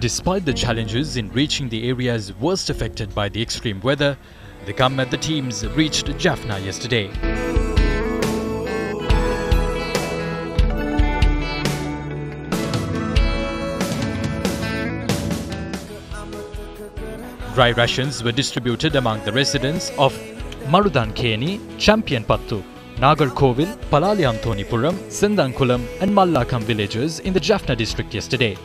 Despite the challenges in reaching the areas worst affected by the extreme weather, the Kammadda teams reached Jaffna yesterday. Dry rations were distributed among the residents of Marudan Keni, Champion Pattu, Nagar Kovil, Palali Antonipuram, Sindhankulam and Mallakam villages in the Jaffna district yesterday.